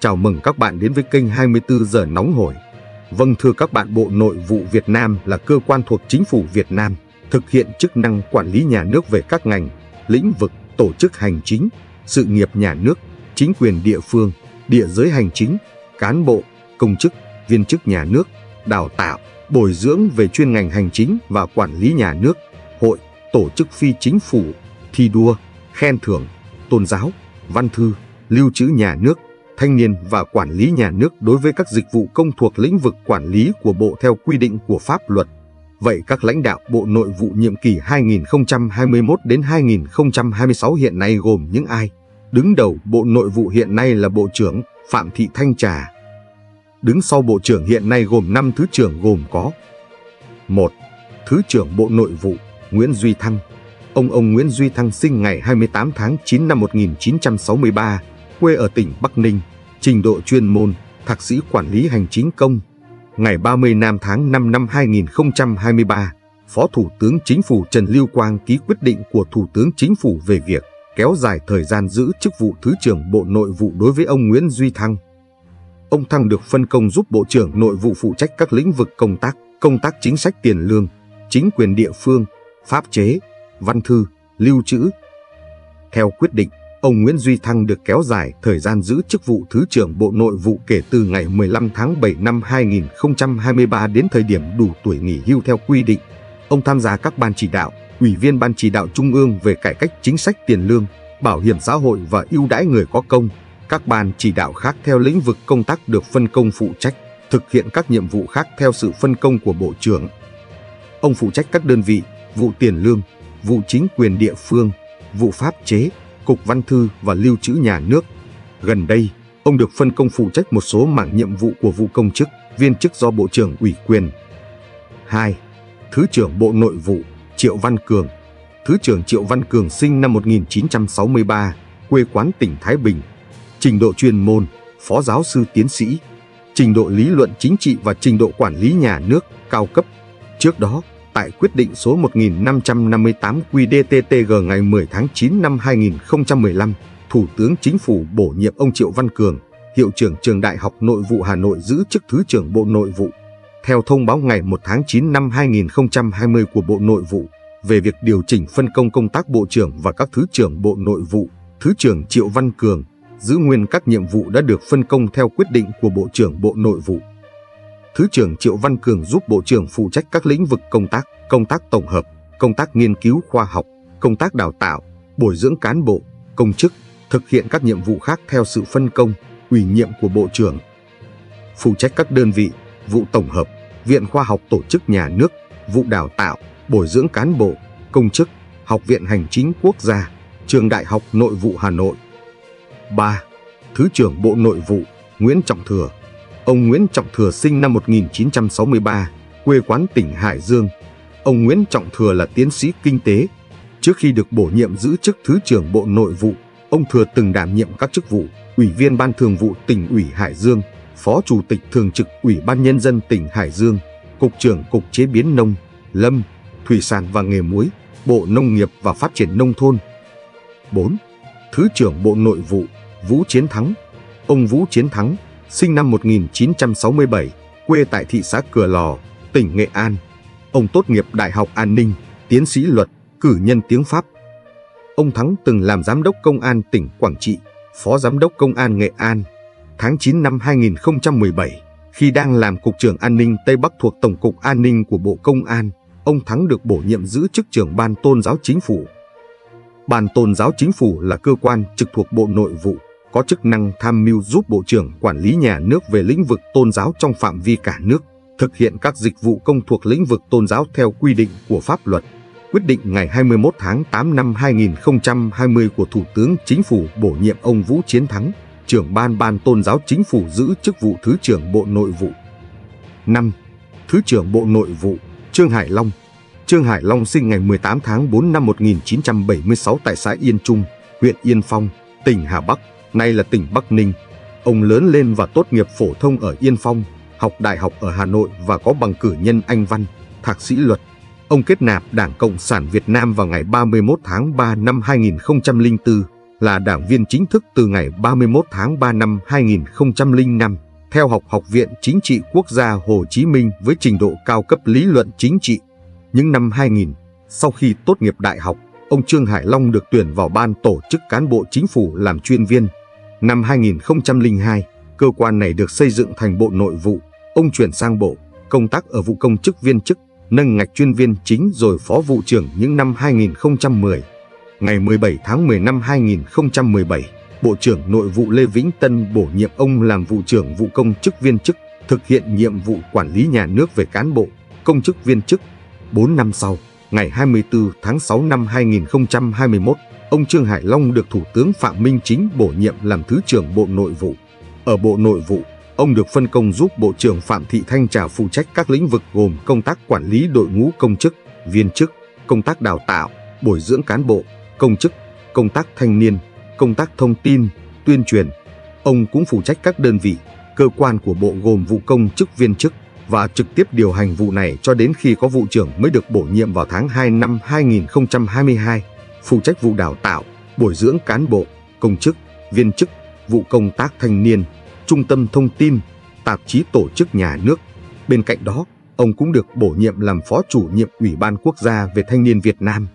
Chào mừng các bạn đến với kênh 24 giờ nóng hổi. Vâng thưa các bạn, Bộ Nội vụ Việt Nam là cơ quan thuộc Chính phủ Việt Nam, thực hiện chức năng quản lý nhà nước về các ngành, lĩnh vực, tổ chức hành chính, sự nghiệp nhà nước, chính quyền địa phương, địa giới hành chính, cán bộ, công chức, viên chức nhà nước, đào tạo, bồi dưỡng về chuyên ngành hành chính và quản lý nhà nước, hội, tổ chức phi chính phủ, thi đua, khen thưởng, tôn giáo, văn thư, lưu trữ nhà nước, thanh niên và quản lý nhà nước đối với các dịch vụ công thuộc lĩnh vực quản lý của Bộ theo quy định của pháp luật. Vậy các lãnh đạo Bộ Nội vụ nhiệm kỳ 2021 đến 2026 hiện nay gồm những ai? Đứng đầu Bộ Nội vụ hiện nay là Bộ trưởng Phạm Thị Thanh Trà. Đứng sau Bộ trưởng hiện nay gồm 5 Thứ trưởng gồm có: 1. Thứ trưởng Bộ Nội vụ Nguyễn Duy Thăng. Ông Nguyễn Duy Thăng sinh ngày 28 tháng 9 năm 1963, quê ở tỉnh Bắc Ninh, trình độ chuyên môn, thạc sĩ quản lý hành chính công. Ngày 30 tháng 5 năm 2023, Phó Thủ tướng Chính phủ Trần Lưu Quang ký quyết định của Thủ tướng Chính phủ về việc kéo dài thời gian giữ chức vụ Thứ trưởng Bộ Nội vụ đối với ông Nguyễn Duy Thăng. Ông Thăng được phân công giúp Bộ trưởng Nội vụ phụ trách các lĩnh vực công tác chính sách tiền lương, chính quyền địa phương, pháp chế, văn thư, lưu trữ. Theo quyết định, ông Nguyễn Duy Thăng được kéo dài thời gian giữ chức vụ Thứ trưởng Bộ Nội vụ kể từ ngày 15 tháng 7 năm 2023 đến thời điểm đủ tuổi nghỉ hưu theo quy định. Ông tham gia các ban chỉ đạo, ủy viên Ban Chỉ đạo Trung ương về cải cách chính sách tiền lương, bảo hiểm xã hội và ưu đãi người có công, các ban chỉ đạo khác theo lĩnh vực công tác được phân công phụ trách, thực hiện các nhiệm vụ khác theo sự phân công của Bộ trưởng. Ông phụ trách các đơn vị, vụ tiền lương, vụ chính quyền địa phương, vụ pháp chế, Cục Văn thư và Lưu trữ nhà nước. Gần đây, ông được phân công phụ trách một số mảng nhiệm vụ của vụ công chức, viên chức do Bộ trưởng ủy quyền. 2. Thứ trưởng Bộ Nội vụ Triệu Văn Cường. Thứ trưởng Triệu Văn Cường sinh năm 1963, quê quán tỉnh Thái Bình. Trình độ chuyên môn, phó giáo sư tiến sĩ. Trình độ lý luận chính trị và trình độ quản lý nhà nước, cao cấp. Trước đó, tại quyết định số 1558 QĐ-TTg ngày 10 tháng 9 năm 2015, Thủ tướng Chính phủ bổ nhiệm ông Triệu Văn Cường, Hiệu trưởng Trường Đại học Nội vụ Hà Nội giữ chức Thứ trưởng Bộ Nội vụ. Theo thông báo ngày 1 tháng 9 năm 2020 của Bộ Nội vụ về việc điều chỉnh phân công công tác Bộ trưởng và các Thứ trưởng Bộ Nội vụ, Thứ trưởng Triệu Văn Cường giữ nguyên các nhiệm vụ đã được phân công theo quyết định của Bộ trưởng Bộ Nội vụ. Thứ trưởng Triệu Văn Cường giúp Bộ trưởng phụ trách các lĩnh vực công tác tổng hợp, công tác nghiên cứu khoa học, công tác đào tạo, bồi dưỡng cán bộ, công chức, thực hiện các nhiệm vụ khác theo sự phân công, ủy nhiệm của Bộ trưởng. Phụ trách các đơn vị, vụ tổng hợp, viện khoa học tổ chức nhà nước, vụ đào tạo, bồi dưỡng cán bộ, công chức, Học viện Hành chính Quốc gia, Trường Đại học Nội vụ Hà Nội. 3. Thứ trưởng Bộ Nội vụ Nguyễn Trọng Thừa. Ông Nguyễn Trọng Thừa sinh năm 1963, quê quán tỉnh Hải Dương. Ông Nguyễn Trọng Thừa là tiến sĩ kinh tế. Trước khi được bổ nhiệm giữ chức Thứ trưởng Bộ Nội vụ, ông Thừa từng đảm nhiệm các chức vụ Ủy viên Ban Thường vụ Tỉnh ủy Hải Dương, Phó Chủ tịch Thường trực Ủy ban Nhân dân tỉnh Hải Dương, Cục trưởng Cục Chế biến Nông, Lâm, Thủy sản và Nghề muối, Bộ Nông nghiệp và Phát triển Nông thôn. 4. Thứ trưởng Bộ Nội vụ Vũ Chiến Thắng. Ông Vũ Chiến Thắng sinh năm 1967, quê tại thị xã Cửa Lò, tỉnh Nghệ An. Ông tốt nghiệp Đại học An ninh, tiến sĩ luật, cử nhân tiếng Pháp. Ông Thắng từng làm Giám đốc Công an tỉnh Quảng Trị, Phó Giám đốc Công an Nghệ An. Tháng 9 năm 2017, khi đang làm Cục trưởng An ninh Tây Bắc thuộc Tổng cục An ninh của Bộ Công an, ông Thắng được bổ nhiệm giữ chức trưởng Ban Tôn giáo Chính phủ. Ban Tôn giáo Chính phủ là cơ quan trực thuộc Bộ Nội vụ, có chức năng tham mưu giúp Bộ trưởng quản lý nhà nước về lĩnh vực tôn giáo trong phạm vi cả nước, thực hiện các dịch vụ công thuộc lĩnh vực tôn giáo theo quy định của pháp luật. Quyết định ngày 21 tháng 8 năm 2020 của Thủ tướng Chính phủ bổ nhiệm ông Vũ Chiến Thắng, trưởng Ban Tôn giáo Chính phủ giữ chức vụ Thứ trưởng Bộ Nội vụ. 5. Thứ trưởng Bộ Nội vụ Trương Hải Long. Trương Hải Long sinh ngày 18 tháng 4 năm 1976 tại xã Yên Trung, huyện Yên Phong, tỉnh Hà Bắc, nay là tỉnh Bắc Ninh. Ông lớn lên và tốt nghiệp phổ thông ở Yên Phong, học đại học ở Hà Nội và có bằng cử nhân Anh văn, thạc sĩ luật. Ông kết nạp Đảng Cộng sản Việt Nam vào ngày 31 tháng 3 năm 2004, là đảng viên chính thức từ ngày 31 tháng 3 năm 2005, theo học viện Chính trị Quốc gia Hồ Chí Minh với trình độ cao cấp lý luận chính trị. Những năm 2000, sau khi tốt nghiệp đại học, ông Trương Hải Long được tuyển vào Ban Tổ chức Cán bộ Chính phủ làm chuyên viên. Năm 2002, cơ quan này được xây dựng thành Bộ Nội vụ, ông chuyển sang Bộ, công tác ở vụ công chức viên chức, nâng ngạch chuyên viên chính rồi phó vụ trưởng những năm 2010. Ngày 17 tháng 10 năm 2017, Bộ trưởng Nội vụ Lê Vĩnh Tân bổ nhiệm ông làm vụ trưởng vụ công chức viên chức, thực hiện nhiệm vụ quản lý nhà nước về cán bộ, công chức viên chức. 4 năm sau, ngày 24 tháng 6 năm 2021, ông Trương Hải Long được Thủ tướng Phạm Minh Chính bổ nhiệm làm Thứ trưởng Bộ Nội vụ. Ở Bộ Nội vụ, ông được phân công giúp Bộ trưởng Phạm Thị Thanh Trà phụ trách các lĩnh vực gồm công tác quản lý đội ngũ công chức, viên chức, công tác đào tạo, bồi dưỡng cán bộ, công chức, công tác thanh niên, công tác thông tin, tuyên truyền. Ông cũng phụ trách các đơn vị, cơ quan của Bộ gồm vụ công chức viên chức và trực tiếp điều hành vụ này cho đến khi có vụ trưởng mới được bổ nhiệm vào tháng 2 năm 2022, phụ trách vụ đào tạo, bồi dưỡng cán bộ, công chức, viên chức, vụ công tác thanh niên, trung tâm thông tin, tạp chí tổ chức nhà nước. Bên cạnh đó, ông cũng được bổ nhiệm làm phó chủ nhiệm Ủy ban Quốc gia về Thanh niên Việt Nam.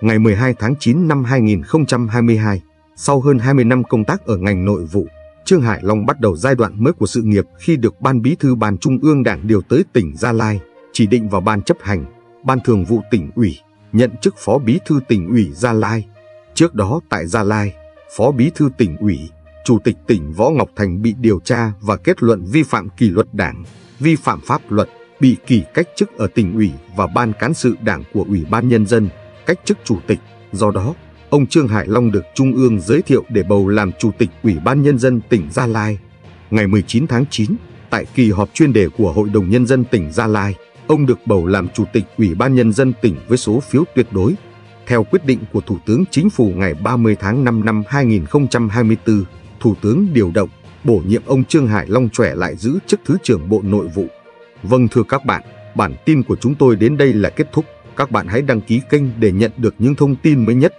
Ngày 12 tháng 9 năm 2022, sau hơn 20 năm công tác ở ngành nội vụ, Trương Hải Long bắt đầu giai đoạn mới của sự nghiệp khi được Ban Bí thư Ban Trung ương Đảng điều tới tỉnh Gia Lai, chỉ định vào Ban chấp hành, Ban thường vụ tỉnh ủy, nhận chức Phó Bí thư tỉnh ủy Gia Lai. Trước đó tại Gia Lai, Phó Bí thư tỉnh ủy, Chủ tịch tỉnh Võ Ngọc Thành bị điều tra và kết luận vi phạm kỷ luật đảng, vi phạm pháp luật, bị kỷ cách chức ở tỉnh ủy và Ban cán sự đảng của Ủy ban Nhân dân, cách chức chủ tịch. Do đó, ông Trương Hải Long được Trung ương giới thiệu để bầu làm Chủ tịch Ủy ban Nhân dân tỉnh Gia Lai. Ngày 19 tháng 9, tại kỳ họp chuyên đề của Hội đồng Nhân dân tỉnh Gia Lai, ông được bầu làm Chủ tịch Ủy ban Nhân dân tỉnh với số phiếu tuyệt đối. Theo quyết định của Thủ tướng Chính phủ ngày 30 tháng 5 năm 2024, Thủ tướng điều động, bổ nhiệm ông Trương Hải Long trẻ lại giữ chức Thứ trưởng Bộ Nội vụ. Vâng thưa các bạn, bản tin của chúng tôi đến đây là kết thúc. Các bạn hãy đăng ký kênh để nhận được những thông tin mới nhất.